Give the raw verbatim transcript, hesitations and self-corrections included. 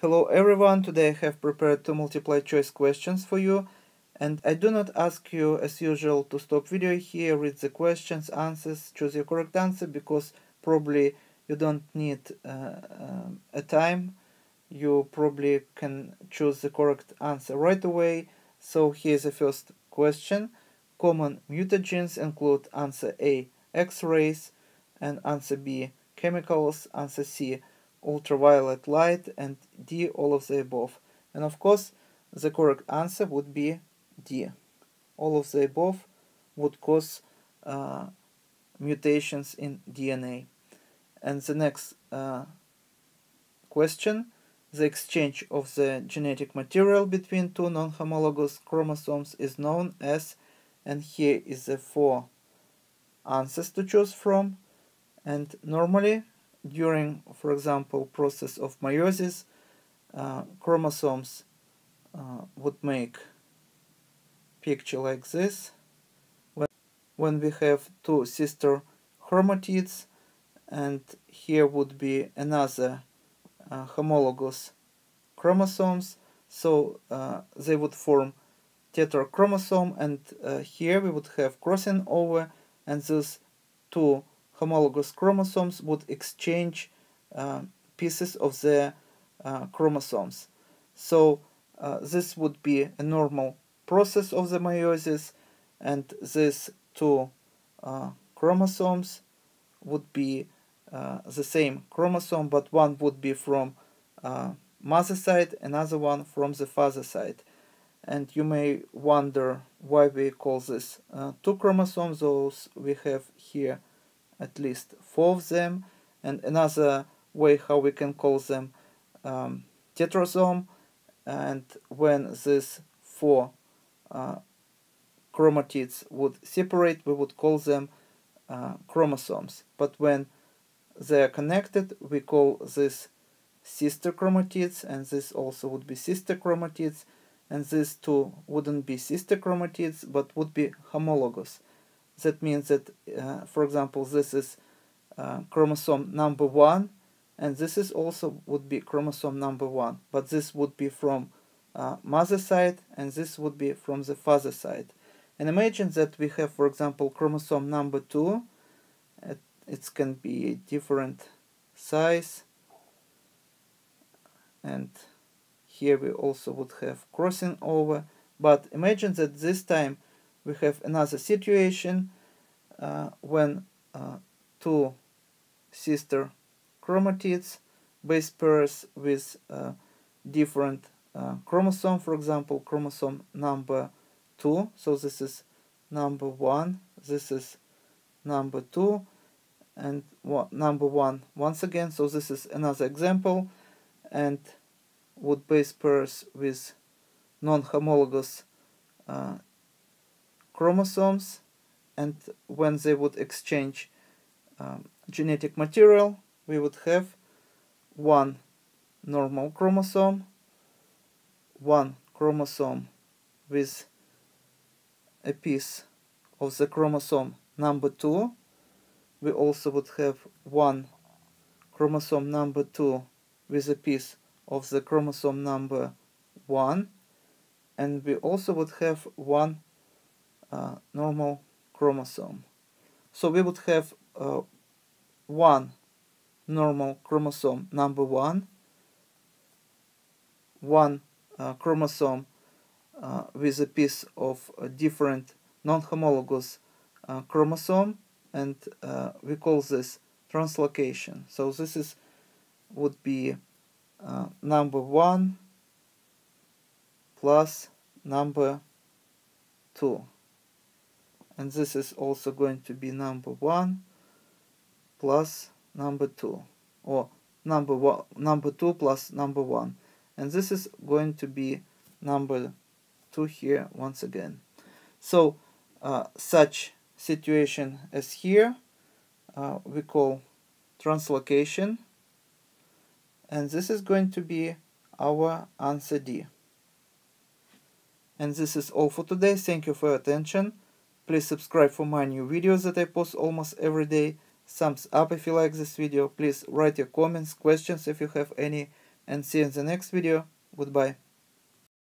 Hello everyone, today I have prepared two multiple choice questions for you, and I do not ask you as usual to stop video here, read the questions, answers, choose your correct answer, because probably you don't need uh, um, a time, you probably can choose the correct answer right away. So here's the first question. Common mutagens include answer A, X-rays, and answer B, chemicals, answer C, ultraviolet light, and D, all of the above. And of course the correct answer would be D. All of the above would cause uh, mutations in D N A. And the next uh, question, the exchange of the genetic material between two non-homologous chromosomes is known as, and here is the four answers to choose from. And normally during, for example, process of meiosis, uh, chromosomes uh, would make picture like this, when, when we have two sister chromatids, and here would be another uh, homologous chromosomes, so uh, they would form tetrachromosome, and uh, here we would have crossing over, and those two homologous chromosomes would exchange uh, pieces of the uh, chromosomes. So uh, this would be a normal process of the meiosis, and these two uh, chromosomes would be uh, the same chromosome, but one would be from uh, mother side, another one from the father side. And you may wonder why we call this uh, two chromosomes, those we have here at least four of them, and another way how we can call them um, tetrasome, and when these four uh, chromatids would separate, we would call them uh, chromosomes, but when they are connected, we call this sister chromatids, and this also would be sister chromatids, and these two wouldn't be sister chromatids, but would be homologous. That means that, uh, for example, this is uh, chromosome number one, and this is also would be chromosome number one, but this would be from uh, mother side, and this would be from the father side. And imagine that we have, for example, chromosome number two. It, it can be different size, and here we also would have crossing over. But imagine that this time we have another situation uh, when uh, two sister chromatids, base pairs with uh, different uh, chromosome, for example, chromosome number two. So this is number one, this is number two, and one, number one once again. So this is another example, and would base pairs with non-homologous uh, chromosomes, and when they would exchange um, genetic material, we would have one normal chromosome, one chromosome with a piece of the chromosome number two. We also would have one chromosome number two with a piece of the chromosome number one, and we also would have one Uh, normal chromosome. So we would have uh, one normal chromosome number one, one uh, chromosome uh, with a piece of a different non-homologous uh, chromosome, and uh, we call this translocation. So this is would be uh, number one plus number two. And this is also going to be number one plus number two, or number one, number two plus number one, and this is going to be number two here once again. So uh, such situation as here uh, we call translocation, and this is going to be our answer D. And this is all for today. Thank you for your attention. Please subscribe for my new videos that I post almost every day. Thumbs up if you like this video. Please write your comments, questions if you have any. and see you in the next video. Goodbye.